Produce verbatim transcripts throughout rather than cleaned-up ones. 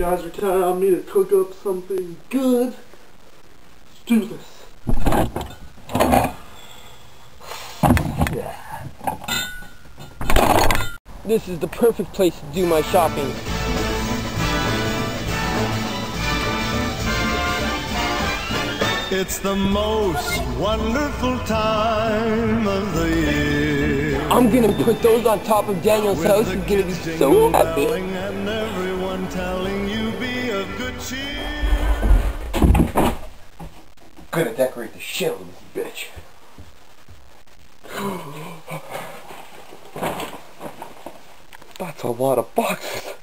Guys are telling me to cook up something good. Let's do this. Yeah. This is the perfect place to do my shopping. It's the most wonderful time of the year. I'm gonna put those on top of Daniel's house. He's gonna be so happy. And everyone telling you be of good cheer. Gonna decorate the shit out of this bitch. That's a lot of boxes.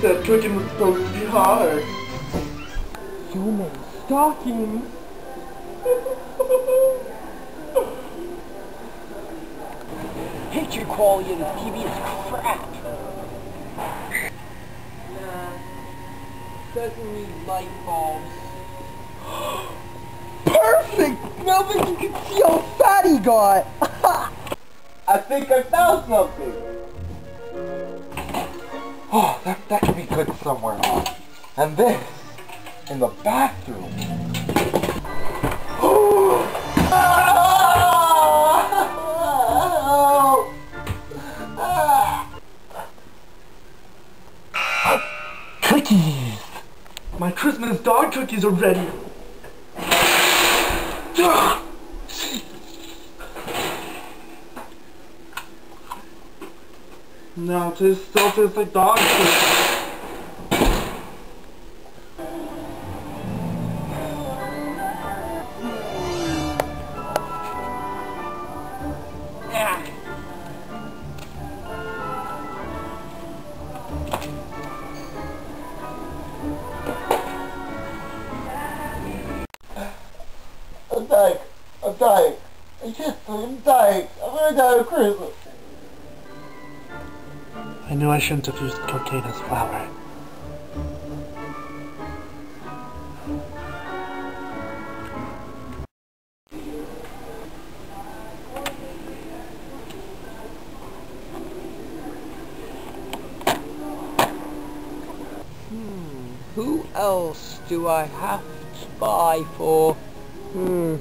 That cooking was supposed to be hard. So many stockings. Picture quality of this T V is crap. Nah, doesn't need light bulbs. Perfect! Now that you can see how fat he got. I think I found something. Oh, that, that could be good somewhere. And this, in the bathroom. Oh. Oh. Oh. Oh. Cookies! My Christmas dog cookies are ready. No, this still tastes like dog food. Yeah. I'm dying. I'm dying. I just, I'm dying. I'm gonna die of Christmas. I knew I shouldn't have used cocaine as flour. Hmm, who else do I have to buy for? Hmm.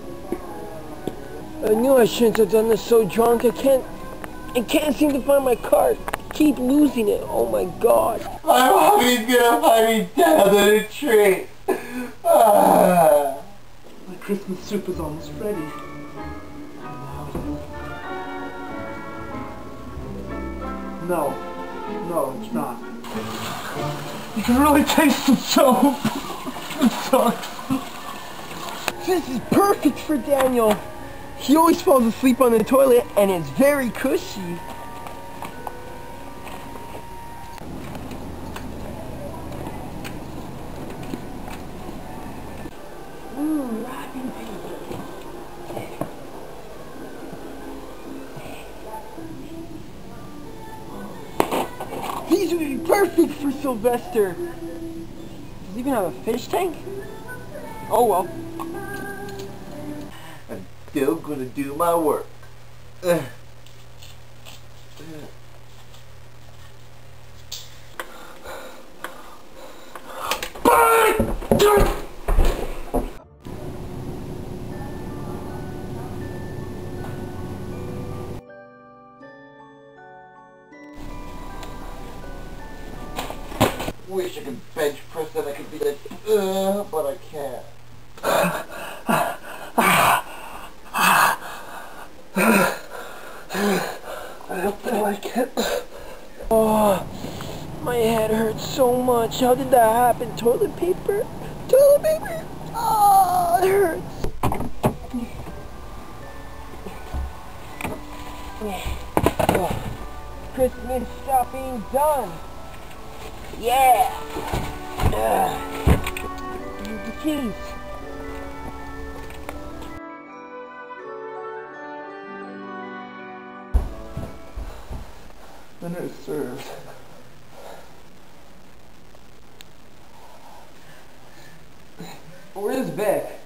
I knew I shouldn't have done this so drunk. I can't, I can't seem to find my card. Keep losing it. Oh my god. My mommy's gonna find me dead under a tree. Ah. My Christmas soup is almost ready. No. No, it's not. You can really taste the soap. It sucks. This is perfect for Daniel. He always falls asleep on the toilet and it's very cushy. These would be perfect for Sylvester. Does he even have a fish tank? Oh well. I'm still gonna do my work. Ugh. Ugh. Wish I could bench press that I could be like, uh, but I can't. I hope they like it. Oh, my head hurts so much. How did that happen? Toilet paper? Toilet paper? Oh, it hurts. Christmas shopping done. Yeah! Uh, the keys. sinners served. Where's Beck?